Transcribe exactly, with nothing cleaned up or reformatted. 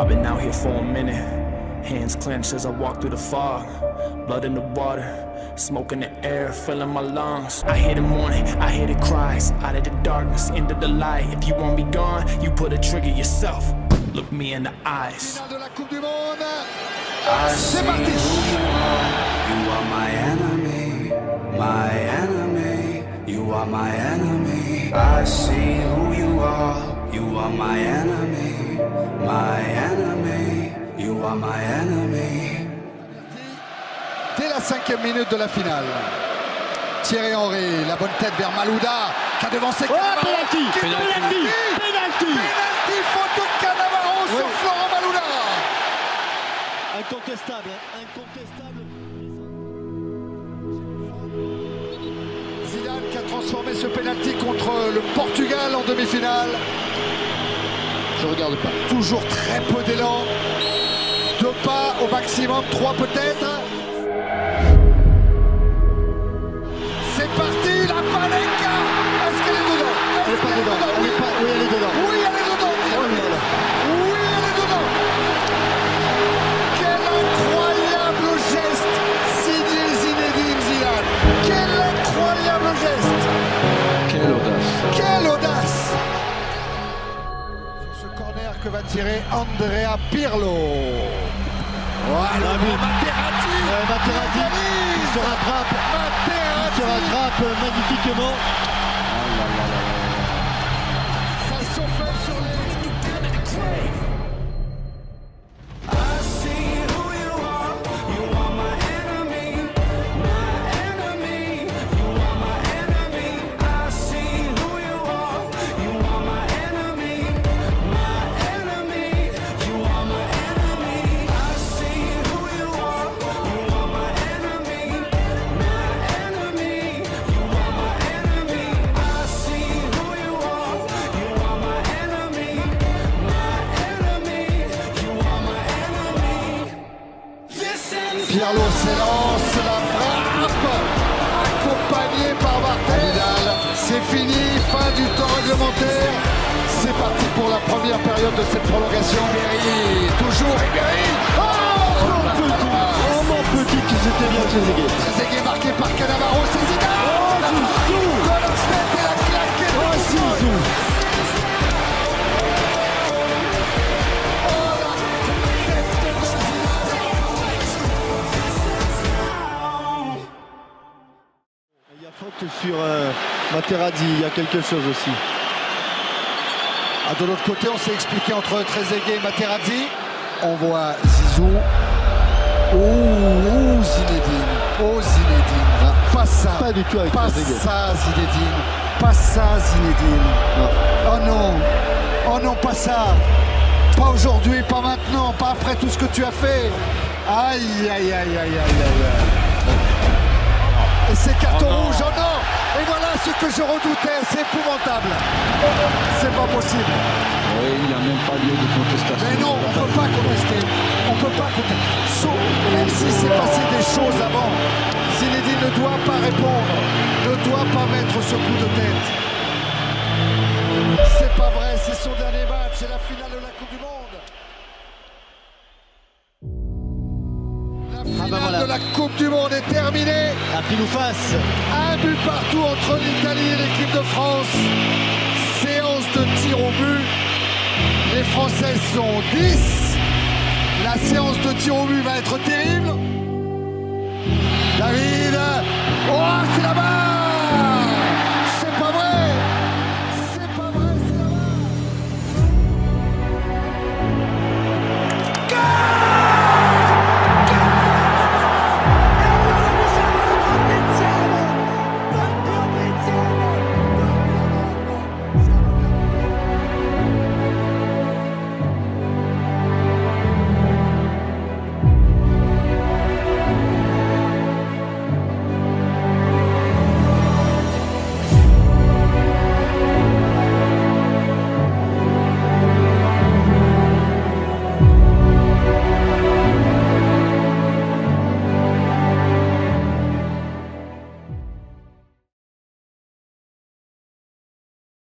I've been out here for a minute, hands clenched as I walk through the fog. Blood in the water, smoke in the air, filling my lungs. I hear the mourning, I hear the cries, out of the darkness, into the light. If you want me gone, you put a trigger yourself. Look me in the eyes. I see who you are. You are my enemy, my enemy. You are my enemy. I see who you are. You are my enemy, my enemy. You are my enemy. Dès la cinquième minute de la finale, Thierry Henry, la bonne tête vers Malouda, qui a devancé Canavaro. Pénalty, pénalty, pénalty. Pénalty, photo de Canavaro sur Florent Malouda. Incontestable, incontestable. Zidane qui a transformé ce pénalty contre le Portugal en demi-finale. Je regarde pas. Toujours très peu d'élan. Deux pas au maximum, trois peut-être. C'est parti, la Panenka. Est-ce qu'elle est dedans? Elle est pas dedans. Oui, elle est dedans. Oui, elle est dedans. Oui, elle est dedans. Oui, elle est dedans. Quel incroyable geste signé Zinedine Zidane. Quel incroyable geste. Quelle audace. Quelle audace. Sur ce corner que va tirer Andrea Pirlo. Voilà, Materazzi, euh, Materazzi il se rattrape, Materazzi il se rattrape magnifiquement. Oh là là là là. Ça chauffe sur Pirlo s'élance, la frappe, accompagnée par Barthez. C'est fini, fin du temps réglementaire. C'est parti pour la première période de cette prolongation. Berry, toujours Berry. Oh, oh, oh, mon petit qui s'était bien Trezeguet. Trezeguet marqué par Canavaro, c'est Zidane. Oh, la tête et la claquette. Oh, Zizou. Sur euh, Materazzi, il y a quelque chose aussi. Ah, de l'autre côté, on s'est expliqué entre Trezeguet et Materazzi. On voit Zizou. Oh, oh Zinedine, oh Zinedine, pas ça, pas du tout avec pas ça Zinedine, pas ça Zinedine. Non. Oh non, oh non, pas ça, pas aujourd'hui, pas maintenant, pas après tout ce que tu as fait. Aïe, aïe, aïe, aïe, aïe, aïe. Et c'est carton oh rouge, oh non. Et voilà ce que je redoutais, c'est épouvantable. C'est pas possible. Oui, il n'y a même pas lieu de contestation. Mais non, on ne peut pas contester. On ne peut pas contester. Sauf, même si c'est passé des choses avant, Zinedine ne doit pas répondre, ne doit pas mettre ce coup de tête. C'est pas vrai, c'est son dernier match, c'est la finale de la Coupe du monde. La finale ah ben voilà. de la Coupe du Monde est terminée. À pile ou face. Un but partout entre l'Italie et l'équipe de France. Séance de tir au but. Les Françaises sont dix. La séance de tir au but va être terrible. David. Oh, c'est la balle.